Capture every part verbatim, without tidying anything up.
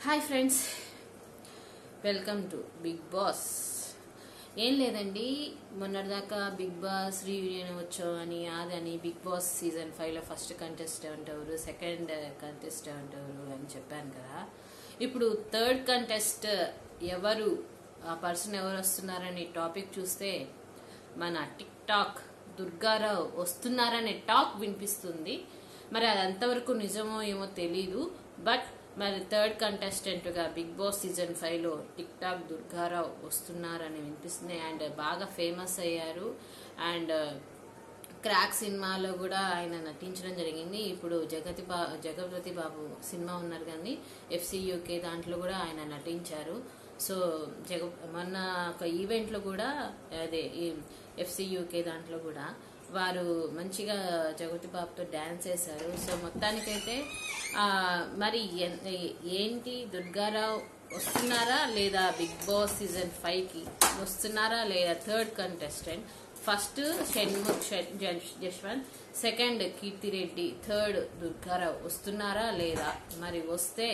Hi friends welcome to Bigg Boss ఏం లేదండి మొన్నటిదాకా బిగ్ బాస్ రివ్యూని వచ్చామని ఆదని బిగ్ బాస్ సీజన్ ఫైవ్ లో ఫస్ట్ కంటెస్టెంట్ ఎవరు సెకండ్ కంటెస్టెంట్ ఎవరు అని చెప్పాను కదా ఇప్పుడు థర్డ్ కంటెస్ట్ ఎవరు ఆ పర్సన్ ఎవరు వస్తున్నారని టాపిక్ చూస్తే మన టిక్ టాక్ దుర్గా రావు వస్తున్నారనే టాక్ వినిపిస్తుంది మరి అది అంతవరకు నిజమో ఏమో తెలియదు బట్ మరి థర్డ్ కంటెస్టెంట్ గా బిగ్ బాస్ సీజన్ ఫైవ్ లో టిక్ టాక్ దుర్గా రావు వస్తున్నారని వినిపిస్తుంది అండ్ బాగా ఫేమస్ అయ్యారు అండ్ క్రాక్ సినిమాలో కూడా ఆయన నటించడం జరిగింది ఇప్పుడు జగతి జగపతి బాబు సినిమా ఉన్నారు కానీ ఎఫ్సీయూకే దాంట్లో కూడా ఆయన నటించారు సో జగ మొన్న ఒక ఈవెంట్ లో కూడా అదే ఎఫ్సీయూకే దాంట్లో కూడా వారు మంచిగా జగతి బాబుతో డాన్స్ చేశారు సో మొత్తానికైతే మరి ఏంటి దుర్గారావు వస్తున్నారా లేదా బిగ్ బాస్ సీజన్ ఫైవ్ కి వస్తున్నారా లేదా third contestant first Shanmukh Jaswanth second Keerthi Reddy third Durgarao వస్తున్నారా లేదా మరి వస్తే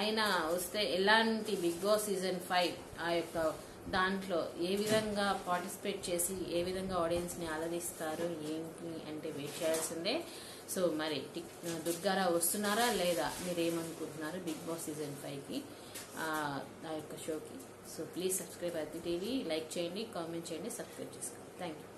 ఆయన వస్తే ఎలాంటి బిగ్ బాస్ సీజన్ ఫైవ్ ఆ యొక్క దాంట్లో ఏ విధంగా పార్టిసిపేట్ చేసి ఏ విధంగా ఆడియన్స్ ని ఆదరిస్తారు ఏంటి అంటే వెయిట్ చేయాల్సిందే సో మరి దుర్గారావు వస్తున్నారా లేదా మీరేమనుకుంటున్నారు బిగ్ బాస్ సీజన్ ఫైవ్ కి ఆ యొక్క షోకి సో ప్లీజ్ సబ్స్క్రైబ్ అతి టీవీ లైక్ చేయండి కామెంట్ చేయండి సబ్స్క్రైబ్ చేసుకోండి థ్యాంక్ యూ.